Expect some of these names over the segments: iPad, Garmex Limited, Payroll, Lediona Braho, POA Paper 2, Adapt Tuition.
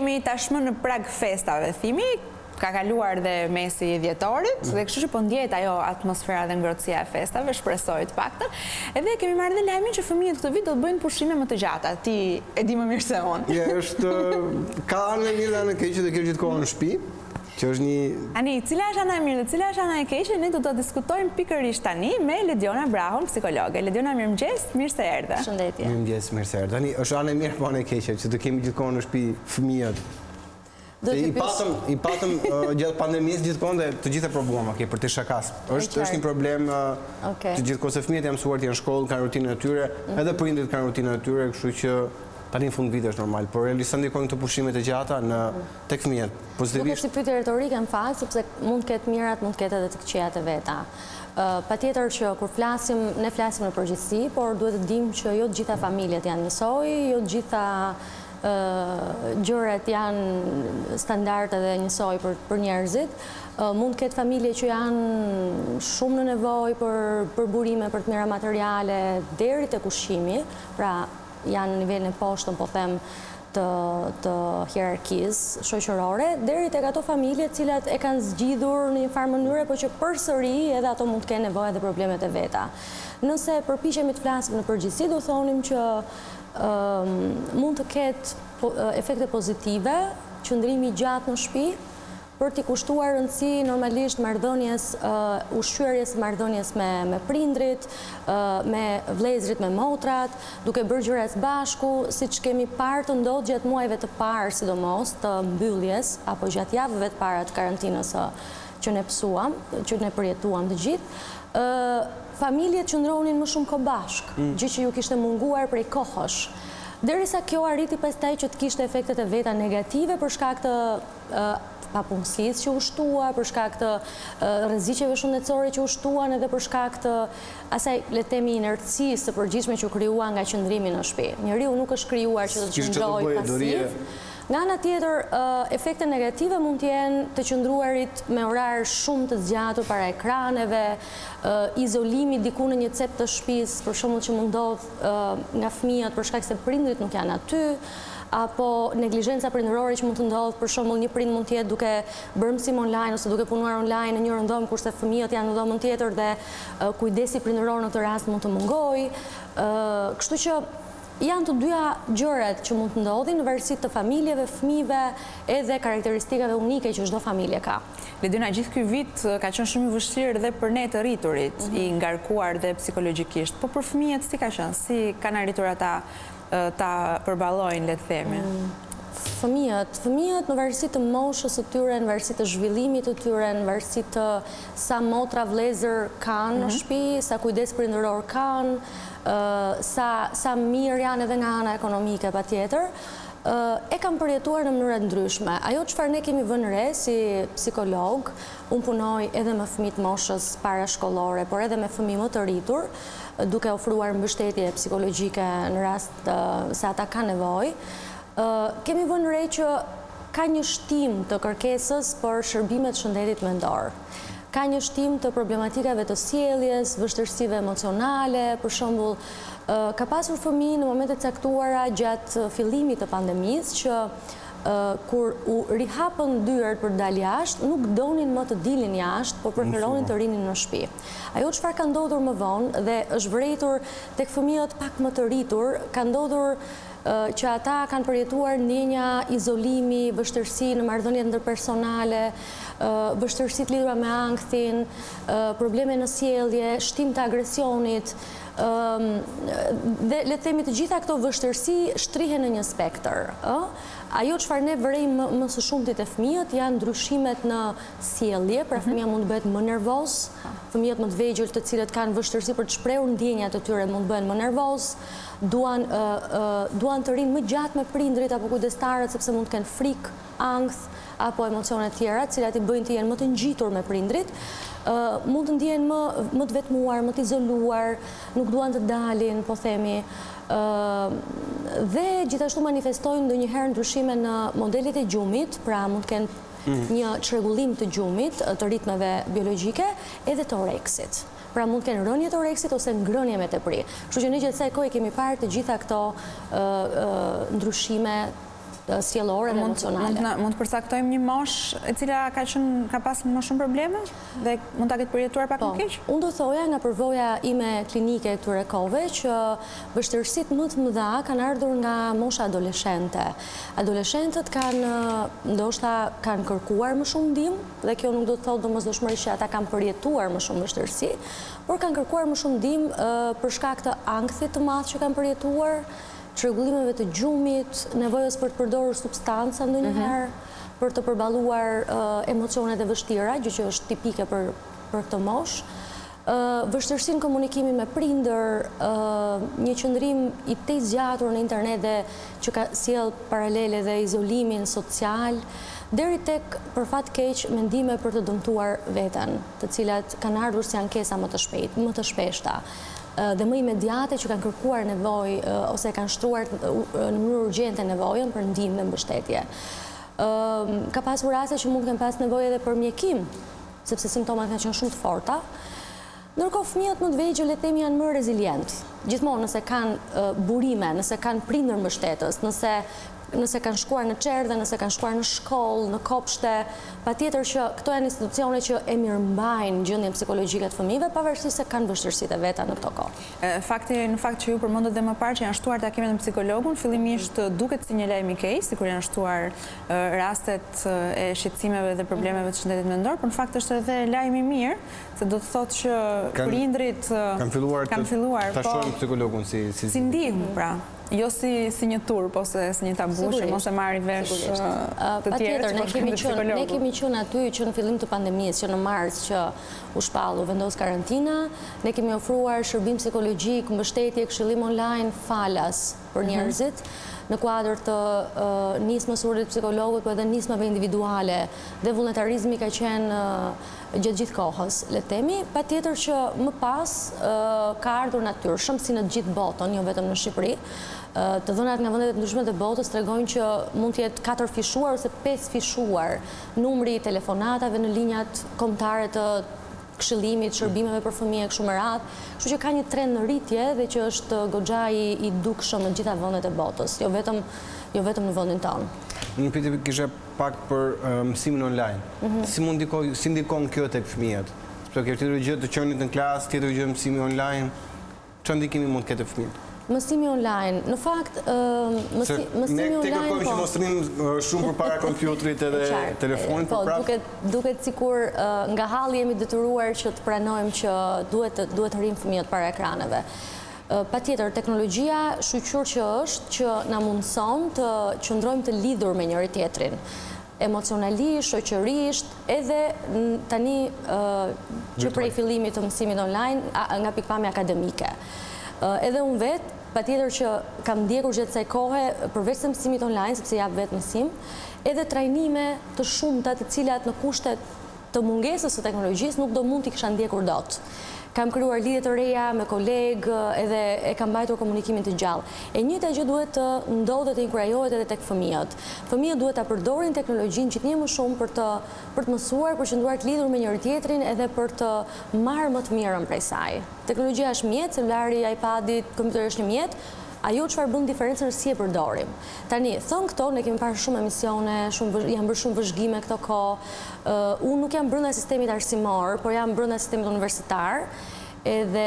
jemi tashmë në prag festave, thimi, ka kaluar dhe mesi I dhjetorit, dhe kështu që po ndjehet ajo atmosfera dhe ngrohtësia e festave, shpresoj të paktën. Edhe kemi marrë dhe lajmin që fëmijët këtë vit do të bëjnë pushime më të gjata. Ti e di më mirë se unë. Ja, është ka anë mirë dhe anë keqe, do kesh gjithkohë në shtëpi. Ani, cila është ana e mirë dhe cila është ana e keqe, ne do të diskutojmë pikërisht tani me Lediona Braho, psikologe. Lediona, mirëmëngjes, mirë se erdhe. Përshëndetje. Mirëmëngjes, mirë se erdhe. Tani, është ana e mirë apo ana e keqe që do kemi gjithkohë në shtëpi fëmijët? I patëm gjatë pandemisë gjithkohë dhe të gjitha problema ke për të shakas. Është një problem të gjithkohë se fëmijët janë mësuar të janë në shkollë, kanë rutinën e tyre, edhe prindërit kanë rutinën e tyre, kështu që tani në fund vit është normal, por realisht ndikojnë këto pushimet e gjata në tek fëmijët. Pozitivisht. Nuk është pyetje retorike në fakt, sepse mund të ketë mirat, mund të ketë edhe të këqijat e veta. Patjetër që kur flasim, ne flasim në përgjithësi, por duhet të dimë që jo të gjitha familjet janë njësoj, jo të gjitha gjërat janë standarde dhe njësoj për njerëzit. Mund të ketë familje që janë shumë në nevojë për burime, për të mira materiale deri tek ushqimi, pra janë në nivelin e poshtëm, po them, të hierarkisë shoqërore, deri tek ato familje të cilat e kanë zgjidhur në një farë mënyrë, por që përsëri edhe ato mund të kenë nevojë dhe problemet e veta. Nëse përpiqemi të flasim në përgjithësi, do thonim që mund të ketë efekte pozitive, qëndrimi gjatë në shtëpi, për t'i kushtuar rëndësi normalisht marrëdhënies, ushqyerjes, marrëdhënies me prindrit, me vlezrit, me motrat, duke bërë gjëra së bashku, siç kemi parë të ndodhë gjatë muajve të parë, sidomos të mbylljes apo gjatë javëve të para të karantinës që ne përjetuam të gjithë. Familjet qëndronin më shumë kohë bashkë, gjë që ju kishte munguar prej kohësh. Derisa kjo arriti pastaj që të kishte efektet e veta negative për shkak të papunësisë që u shtua, për shkak të rreziqeve shëndetësore që u shtuan edhe për shkak të asaj le të themi inercisë së përgjithshme që krijuan nga qëndrimi në shtëpi. Njeriu nuk është krijuar që të qëndrojë pasiv. Nga ana tjetër, efekte negative mund të jenë të qëndruarit me orar shumë të zgjatur para ekraneve, izolimi diku në një cep të shtëpisë, për shembull që mund ndodh nga fëmijët për shkak se prindrit nuk janë aty. Apo neglizhenca prindërore që mund të ndodhë, për shembull një prind mund të jetë duke bërë mësim online ose duke punuar online në një rëndom, kurse fëmijët janë në dhomën tjetër dhe kujdesi prindëror në këtë rast mund të mungojë. Kështu që janë të dyja gjërat që mund të ndodhin në varësi të familjeve, fëmijëve edhe karakteristikave unike që çdo familje ka. Lediona, gjithë ky vit ka qenë shumë I vështirë dhe për ne të rriturit, I ngarkuar dhe psikologjikisht, po për fëmijët si ka qenë, si kanë arritur ata ta përballojnë, le të themi. Fëmijët në varësi të moshës së tyre, në varësi të zhvillimit të tyre, në varësi të sa motra vëllezër kanë në shtëpi, sa kujdes prindëror kanë, sa mirë janë edhe nga ana ekonomike patjetër, e kanë përjetuar në mënyra ndryshme. Ajo çfarë ne kemi vënë re si psikolog, unë punoj edhe me fëmijë të moshës parashkollore, por edhe me fëmijë më të rritur, duke ofruar mbështetje psikologjike në rast se ata kanë nevojë. Kemi vënë re që ka një shtim të kërkesës për shërbimet të shëndetit mendor. Ka një shtim të problematikave të sjelljes, vështirësive emocionale, për shembull, ka pasur fëmijë në momente të caktuara gjatë fillimit të pandemisë që kur u rihapën dyert për dal jashtë, nuk donin më të dilin jashtë, por preferonin të rinin në shtëpi. Ajo çfarë ka ndodhur më vonë dhe është vërejtur tek fëmijët pak më të rritur, ka ndodhur që ata kanë përjetuar ndjenja izolimi, vështirësi në marrëdhëniet ndërpersonale, vështirësi të lidhura me anktin, probleme në sjellje, shtim të agresionit, dhe le të themi të gjitha këto vështirësi shtrihen në një spektër. Ajo çfarë ne vërejmë më së shumti te fëmijët janë ndryshimet në sjellje, pra fëmia mund të bëhet më nervoz, fëmijët më të vegjël të cilët kanë vështirësi për të shprehur ndjenjat e tyre mund të bëhen më nervoz, duan të rinë më gjatë me prindrit apo kujdestarët sepse mund të kenë frikë, ankth apo emocione tjera, të cilat I bëjnë të jenë më të ngjitur me prindrit, mund të ndjehen më të vetmuar, më të izoluar, nuk duan të dalin, po themi, dhe gjithashtu manifestojnë ndonjëherë ndryshime në modelet e gjumit, pra mund të kenë një çrregullim të gjumit, të ritmeve biologjike, edhe të oreksit. Pra mund të kenë rënje të oreksit ose ngrënje me tepri. Kështu që ne gjatë kësaj kohe kemi parë të gjitha këto ndryshime sjelore dhe emocionale. Mund të përcaktojmë një moshë e cila ka pasur më shumë probleme dhe mund ta ketë përjetuar pak më keq? Unë do thoja nga përvoja ime klinike këtyre kohëve që vështirësitë më të mëdha kanë ardhur nga mosha adoleshente. Adoleshentët ndoshta kanë kërkuar më shumë ndihmë dhe kjo nuk do të thotë domosdoshmërisht që ata kanë përjetuar më shumë vështirësi, por kanë kërkuar më shumë ndihmë për shkak të ankthit të madh që kanë përjetuar, çrregullimeve të gjumit, nevojës për të përdorur substanca ndonjëherë, për të përballuar emocionet e vështira, gjë që është tipike për këtë moshë, vështirësinë në komunikimin me prindër, një qëndrim I tej zgjatur në internet dhe që ka sjell paralele dhe izolimin social, deri tek për fat keq mendime për të dëmtuar veten, të cilat kanë ardhur si ankesa më të shpeshta dhe më imediate që kanë kërkuar nevojë ose kanë shtruar në mënyrë urgjente nevojën për ndihmë dhe mbështetje. Ka pasur raste që mund të kenë pas nevojë edhe për mjekim, sepse simptomat kanë qenë shumë të forta. Ndërkohë fëmijët më të vegjël le të themi janë më rezilient. Gjithmonë nëse kanë burime, nëse kanë prindër mbështetës, nëse kanë shkuar në çerdhe, nëse kanë shkuar në shkollë, në kopshte, patjetër që këto janë institucione që e mirëmbajnë gjendjen psikologjike të fëmijëve, pavarësisht se kanë vështirësitë e veta në këto kohë. Në fakt që ju përmendët dhe më parë që janë shtuar takimet me psikologun, fillimisht duket si një lajm I keq, sikur janë shtuar rastet e shqetësimeve dhe problemeve të shëndetit mendor, por në fakt është edhe lajm I mirë, se do të thotë që prindrit kanë filluar ta shohin psikologun si ndihmë, pra. Jo si një turp ose si një tabushë, mos e marrin vesh të tjerë. Patjetër, ne kemi qenë aty që në fillim të pandemisë, që në mars që u shpallu, vendos karantina, ne kemi ofruar shërbim psikologjik, mbështetje, këshillim online falas për njerëzit në kuadër të nismës urrit psikologut, por edhe nismave individuale dhe vullnetarizmi ka qenë gjithë kohës, le të themi. Patjetër që më pas ka ardhur natyrshëm si në gjithë botën, jo vetëm në Shqipëri. Të dhënat nga vendet e ndryshme të botës tregojnë që mund të jetë 4 fishuar ose 5 fishuar numri I telefonatave në linjat kombëtare të këshillimit, shërbimeve për fëmijë e kështu me radhë, kështu që ka një trend në rritje dhe që është goxha I dukshëm në gjitha vendet e botës, jo vetëm në vendin tonë. Unë pyetje kisha pak për mësimin online. Si ndikon kjo tek fëmijët? Sepse kjo tjetër gjë të qenit në klasë, tjetër gjë mësimi online. Çfarë ndikimi mund të ketë fëmijët? Mësimi online. Në fakt, mësimi online. Ne kërkojmë që mos rrim shumë përpara kompjuterit edhe telefonit, po duket sikur nga halli jemi detyruar që të pranojmë që duhet të rrim fëmijët para ekraneve. Patjetër, teknologjia shqyqur që është që na mundson të qëndrojmë të lidhur me njëri tjetrin, emocionalisht, shoqërisht, edhe tani që prej fillimit të mësimit online nga pikpamja akademike. Edhe unë vetë, patjetër që kam ndjekur gjatë kësaj kohe, përveç se mësimit online, sepse jap vetë mësim, edhe trajnime të shumta të cilat në kushte të mungesës së teknologjisë nuk do mund t'i kisha ndjekur dot. Kam krijuar lidhje të reja me kolegë edhe e kam mbajtur komunikimin të gjallë. E njëjta gjë duhet të ndodhet të inkurajohet edhe tek fëmijët. Fëmijët duhet ta përdorin teknologjinë gjithnjë më shumë për të mësuar, për të qëndruar të lidhur me njëri tjetrin edhe për të marrë më të mirën prej saj. Teknologjia është mjet, celulari, iPadi, kompjuteri është një mjet. Ajo çfarë bën diferencën si e përdorim. Tani, thon këto, ne kemi parë shumë emisione, janë bërë shumë vëzhgime këto kohë. Unë nuk jam brenda sistemit arsimor, por jam brenda sistemit universitar, edhe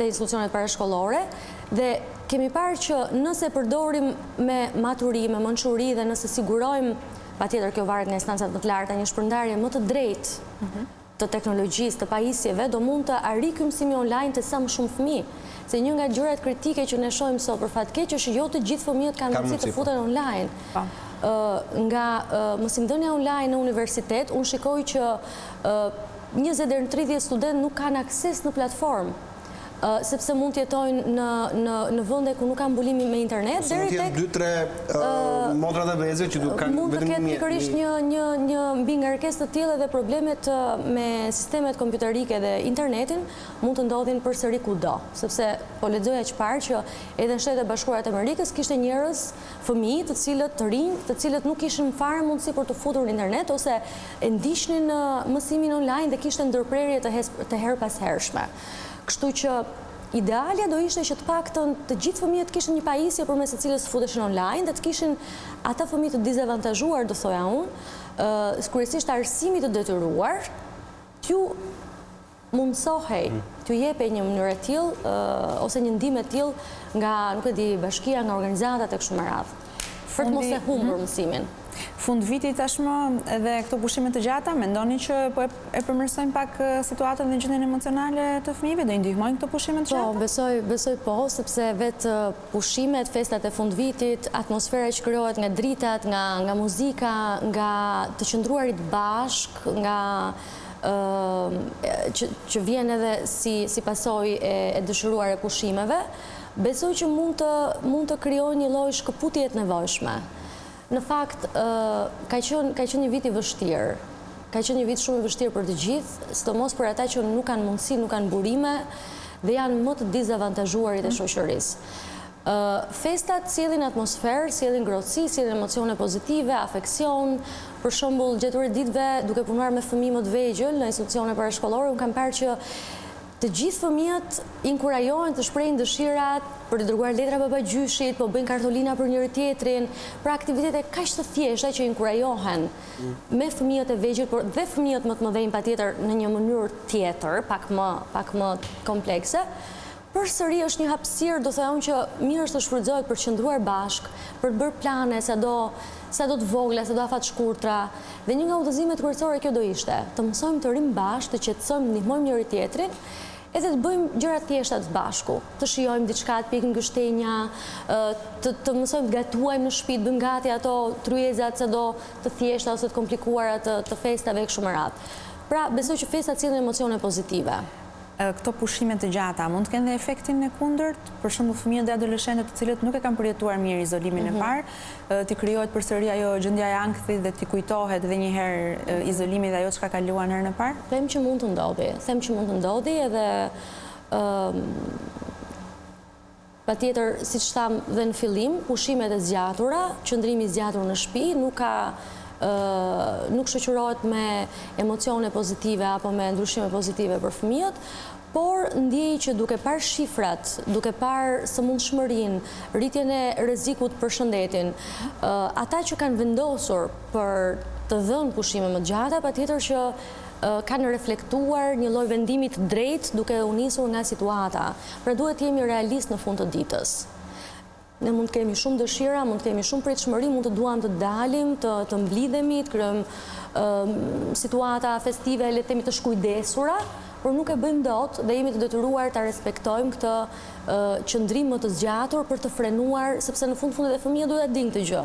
te institucionet parashkollore, dhe kemi parë që nëse përdorim me maturim, me mençuri dhe nëse sigurojmë, patjetër kjo varet nga instancat më të larta, një shpërndarje më të drejtë të teknologjisë, të pajisjeve, do mund të arrijë mësimin online te sa më shumë fëmijë. Se një nga gjërat kritike që ne shohim sot për fat keq është jo të gjithë fëmijët kanë mundësi të futen online. Nga mësimdhënia online në universitet, unë shikoj që 20 deri në 30 studentë nuk kanë akses në platformë, sepse mund të jetojnë në vende ku nuk ka mbulim me internet deri tek 2-3 motra dhe vëllezër që nuk kanë vetëm një. Mund të ketë pikërisht një mbingarkesë të tillë dhe problemet me sistemet kompjuterike dhe internetin mund të ndodhin përsëri kudo, sepse po lexoja çfarë që edhe në Shtetet e Bashkuara të Amerikës kishte njerëz, fëmijë, të rinj, të cilët nuk kishin fare mundësi për të futur në internet ose e ndiqnin mësimin online dhe kishte ndërprerje të herpashershme. Kështu që Idealja do ishte që të paktën të gjithë fëmijët të kishin një pajisje përmes së cilës futeshin online dhe të kishin ata fëmijë të dizavantazhuar, do thoja unë, kryesisht arsimi të detyruar, t'ju mundsohej, t'ju jepej një mënyrë e tillë ose një ndihmë e tillë nga, nuk e di, bashkia, nga organizatat e kështu me radhë. Për të mos e humbur mësimin. Fund viti tashmë edhe këto pushime të gjata, mendoni që po e përmirësojnë pak situatën dhe gjendjen emocionale të fëmijëve, do i ndihmojnë këto pushime të gjata? Po, besoj po, sepse vetë pushimet, festat e fund vitit, atmosfera që krijohet nga dritat, nga muzika, nga të qëndruarit bashk, nga që vjen edhe si pasojë e dëshiruar e pushimeve, besoj që mund të krijojë një lloj shkëputje të nevojshme. Në fakt, ka qenë një vit i vështirë. Ka qenë një vit shumë i vështirë për të gjithë, sidomos për ata që nuk kanë mundësi, nuk kanë burime dhe janë më të dizavantazhuarit e shoqërisë. Festat sjellin atmosferë, sjellin ngrohtësi, sjellin emocione pozitive, afeksion. Për shembull, gjatë ditëve duke punuar me fëmijë më të vegjël në institucione parashkollore, unë kam parë që të gjithë fëmijët inkurajohen të shprehin dëshirat, për të dërguar letra babagjyshit, po bëjnë kartolina për njëri tjetrin, pra aktivitete kaq të thjeshta që inkurajohen me fëmijët e vegjël, por dhe fëmijët më të mëdhenj patjetër në një mënyrë tjetër, pak më komplekse. Përsëri është një hapësirë, do thoya unë që mirë është të shfrytëzohet për të qëndruar bashkë, për të bërë plane sado të vogla, sado afat shkurtra, dhe një nga udhëzimet kryesore kjo do ishte, të mësojmë të rrim bashkë, të qetësojmë, ndihmojmë njëri tjetrin. Edhe të bëjmë gjëra të thjeshta së bashku, të shijojmë diçka, të pjekim gështenja, të mësojmë të gatuajmë në shtëpi, të bëjmë gati ato tryezat sado të thjeshta ose të komplikuara të festave kështu me radhë. Pra, besoj që festat sjellin emocione pozitive. Këto pushime të gjata mund të kenë dhe efektin e kundërt, për shembull fëmijët dhe adoleshentët të cilët nuk e kanë përjetuar mirë izolimin e parë, ti krijohet përsëri ajo gjendja e ankthit dhe ti kujtohet edhe një herë izolimi dhe ajo çka kaluan herën e parë. Them që mund të ndodhi, edhe patjetër siç tham dhe në fillim, pushimet e zgjatura, qëndrimi i zgjatur në shtëpi nuk shoqërohet me emocione pozitive apo me ndryshime pozitive për fëmijët, por ndjej që duke parë shifrat, duke parë sëmundshmërinë, rritjen e rrezikut për shëndetin, ata që kanë vendosur për të dhënë pushime më gjata, patjetër që kanë reflektuar një lloj vendimi të drejtë duke u nisur nga situata. Pra duhet të jemi realist në fund të ditës. Ne mund të kemi shumë dëshira, mund të kemi shumë pritshmëri, mund të duam të dalim, të mblidhemi, të krijojmë situata festive, le të themi të shkujdesura, por nuk e bëjmë dot dhe jemi të detyruar ta respektojmë këtë qëndrim më të zgjatur për të frenuar, sepse në fund edhe fëmijët duhet ta dinë këtë gjë.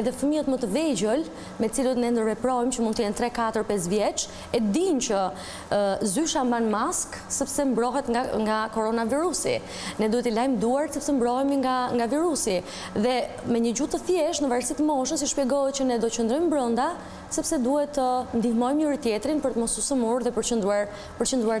Edhe fëmijët më të vegjël, me cilët ne ndërveprojmë që mund të jenë 3, 4, 5 vjeç, e dinë që zysha mban maskë sepse mbrohet nga koronavirusi. Ne duhet i lajmë duart sepse mbrohemi nga virusi. Dhe me një gjuhë të thjeshtë, në varësi të moshës, i shpjegohet që ne do qëndrojmë brenda sepse duhet të ndihmojmë njëri tjetrin për të mos u sëmurë dhe për qëndruar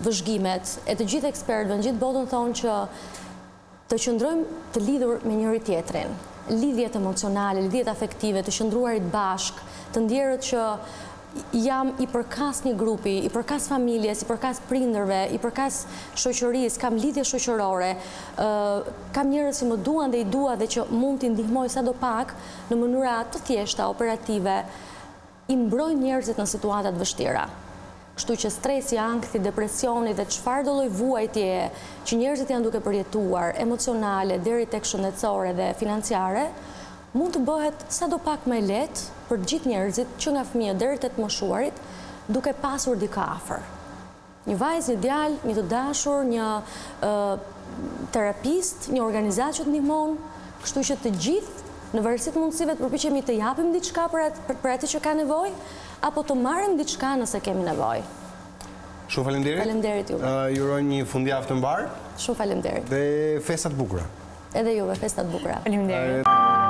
vëzhgimet e të gjithë ekspertëve në gjithë botën thonë që të qëndrojmë të lidhur me njëri tjetrin. Lidhjet emocionale, lidhjet afektive, të qëndruarit bashkë, të ndjerët që jam i përkas një grupi, i përkas familjes, i përkas prindërve, i përkas shoqërisë, kam lidhje shoqërore, kam njerëz që më duan dhe i dua dhe që mund t'i ndihmoj sado pak në mënyra të thjeshta, operative, i mbrojnë njerëzit në situata të vështira. Kështu që stresi, ankthi, depresioni dhe çfarë do lloj vuajtje që njerëzit janë duke përjetuar, emocionale, deri tek shëndetësore dhe financiare, mund të bëhet sado pak më lehtë për të gjithë njerëzit, që nga fëmijët deri tek të moshuarit, duke pasur dikë afër. Një vajzë, një djalë, një të dashur, një terapist, një organizatë që të ndihmon, kështu që të gjithë në varësi të mundësive të përpiqemi të japim diçka për atë që ka nevojë apo të marrim diçka nëse kemi nevojë. Shumë faleminderit. Faleminderit juve. Ju uroj një fundjavë të mbar. Shumë faleminderit. Dhe festa të bukura. Edhe juve, festa të bukura. Faleminderit.